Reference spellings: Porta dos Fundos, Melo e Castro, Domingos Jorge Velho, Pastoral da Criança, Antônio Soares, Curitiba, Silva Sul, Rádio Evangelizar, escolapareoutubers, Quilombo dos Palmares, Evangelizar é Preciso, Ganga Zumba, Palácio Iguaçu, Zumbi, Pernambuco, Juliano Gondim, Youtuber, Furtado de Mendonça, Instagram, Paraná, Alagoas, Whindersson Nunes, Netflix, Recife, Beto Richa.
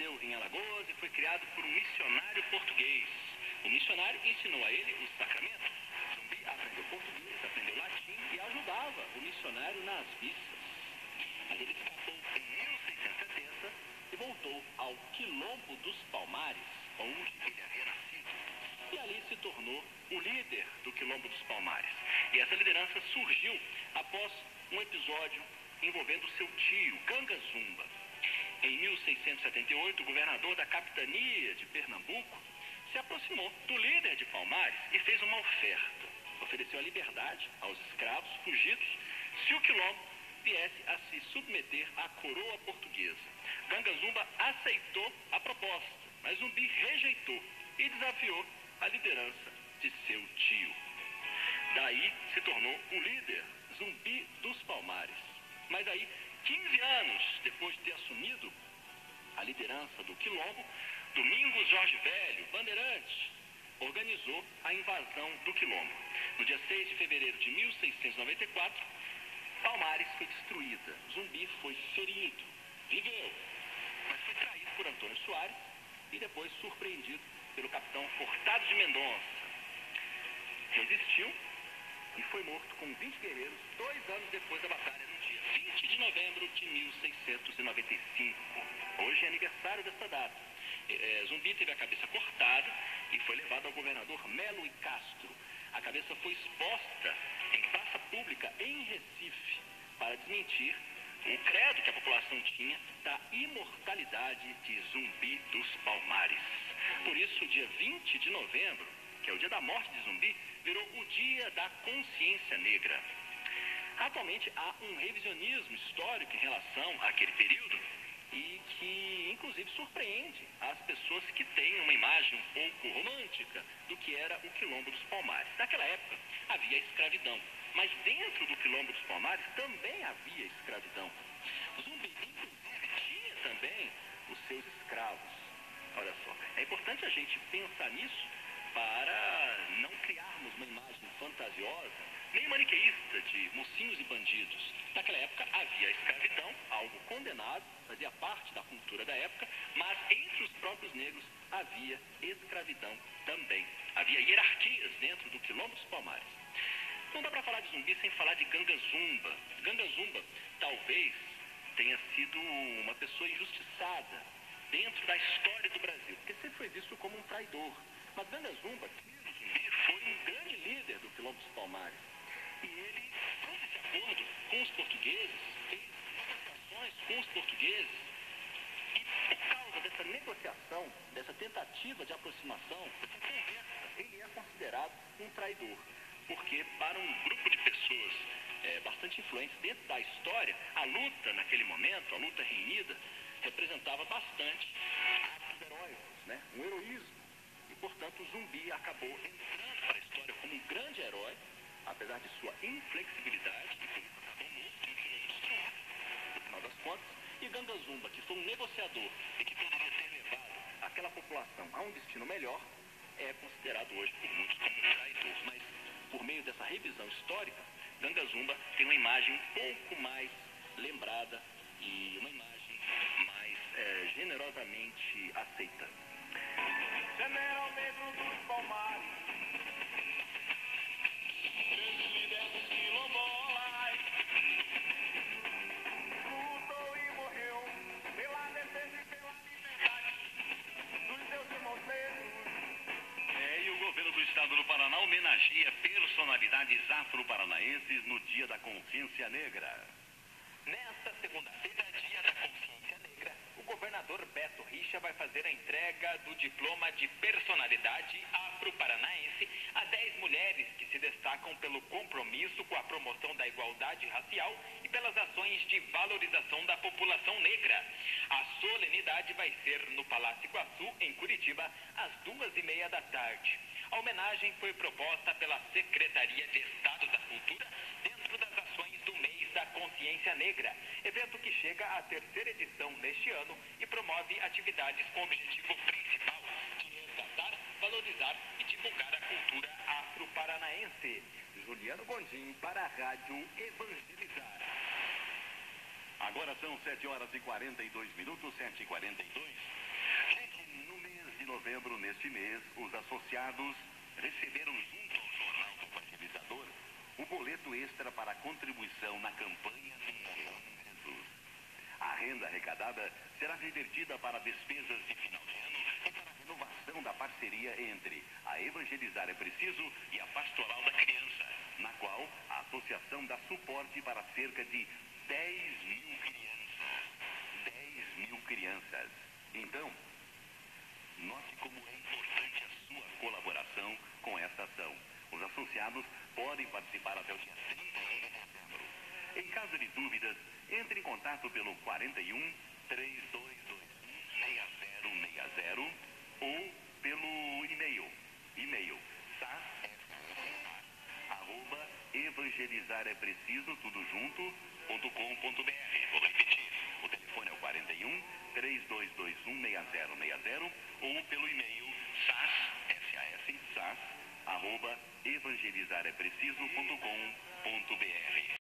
nasceu em Alagoas e foi criado por um missionário português. O missionário ensinou a ele os sacramentos. Zumbi aprendeu português, aprendeu latim e ajudava o missionário nas missas. Mas ele escapou em 1670 e voltou ao Quilombo dos Palmares, onde ele havia nascido. E ali se tornou o líder do Quilombo dos Palmares. E essa liderança surgiu após um episódio envolvendo seu tio, Ganga Zumba. Em 1678, o governador da capitania de Pernambuco se aproximou do líder de Palmares e fez uma oferta. Ofereceu a liberdade aos escravos fugidos se o quilombo viesse a se submeter à coroa portuguesa. Ganga Zumba aceitou a proposta, mas Zumbi rejeitou e desafiou a liderança de seu tio. Daí se tornou o líder Zumbi dos Palmares. Mas aí, 15 anos depois de ter assumido a liderança do Quilombo, Domingos Jorge Velho, bandeirante, organizou a invasão do Quilombo. No dia 6 de fevereiro de 1694, Palmares foi destruída, Zumbi foi ferido, viveu, mas foi traído por Antônio Soares e depois surpreendido pelo capitão Furtado de Mendonça. Resistiu e foi morto com 20 guerreiros 2 anos depois da batalha, no dia 20 de novembro de 1695. Hoje é aniversário dessa data. Zumbi teve a cabeça cortada e foi levado ao governador Melo e Castro. A cabeça foi exposta em praça pública em Recife para desmentir o credo que a população tinha da imortalidade de Zumbi dos Palmares. Por isso, o dia 20 de novembro, que é o dia da morte de Zumbi, virou o dia da consciência negra. Atualmente há um revisionismo histórico em relação àquele período e que, inclusive, surpreende as pessoas que têm uma imagem um pouco romântica do que era o Quilombo dos Palmares. Naquela época havia escravidão, mas dentro do Quilombo dos Palmares também havia escravidão. Zumbi, inclusive, tinha também os seus escravos. Olha só, é importante a gente pensar nisso para não criarmos uma imagem fantasiosa, nem maniqueísta, de mocinhos e bandidos. Naquela época havia a escravidão, algo condenado, fazia parte da cultura da época, mas entre os próprios negros havia escravidão também. Havia hierarquias dentro do Quilombo dos Palmares. Não dá para falar de Zumbi sem falar de Ganga Zumba. Ganga Zumba talvez tenha sido uma pessoa injustiçada dentro da história do Brasil, porque sempre foi visto como um traidor. Mas Ganga Zumba foi um grande líder do Quilombo dos Palmares. E ele fez esse acordo com os portugueses, fez negociações com os portugueses. E por causa dessa negociação, dessa tentativa de aproximação, dessa conversa, ele é considerado um traidor. Porque para um grupo de pessoas bastante influentes dentro da história, a luta naquele momento, a luta reinida, representava bastante atos heróicos, né? Um heroísmo. Portanto, Zumbi acabou entrando para a história como um grande herói, apesar de sua inflexibilidade, que foi no final das contas, e Ganga Zumba, que foi um negociador e que poderia ter levado aquela população a um destino melhor, é considerado hoje por muitos como um traidor. Mas, por meio dessa revisão histórica, Ganga Zumba tem uma imagem um pouco mais lembrada e uma imagem mais generosamente aceita. General Negro dos Palmares, grande líder dos quilombolas, lutou e morreu pela defesa e pela liberdade dos seus irmãos negros. E o governo do estado do Paraná homenageia personalidades afro-paranaenses no Dia da Consciência Negra. Nesta segunda-feira, Dia da Consciência Negra, o governador Beto Richa vai fazer a entrega do diploma de personalidade afro-paranaense a 10 mulheres que se destacam pelo compromisso com a promoção da igualdade racial e pelas ações de valorização da população negra. A solenidade vai ser no Palácio Iguaçu, em Curitiba, às 2:30 da tarde. A homenagem foi proposta pela Secretaria de Estado da Cultura dentro das ações do Mês da Consciência Negra, evento que chega à 3ª edição neste ano e promove atividades com o objetivo principal de resgatar, valorizar e divulgar a cultura afro-paranaense. Juliano Gondim para a Rádio Evangelizar. Agora são 7:42, 7:42. dezembro, neste mês, os associados receberam junto ao Jornal do Evangelizador o boleto extra para contribuição na campanha do Jesus. A renda arrecadada será revertida para despesas de final de ano e para a renovação da parceria entre a Evangelizar é Preciso e a Pastoral da Criança, na qual a associação dá suporte para cerca de 10 mil crianças. Então, note como é importante a sua colaboração com esta ação. Os associados podem participar até o dia 31 de dezembro. Em caso de dúvidas, entre em contato pelo 41 3221 6060 ou pelo e-mail sas@evangelizarepreciso.com.br. Vou repetir, o telefone é o 41 3221 6060 ou pelo e-mail sas@evangelizarepreciso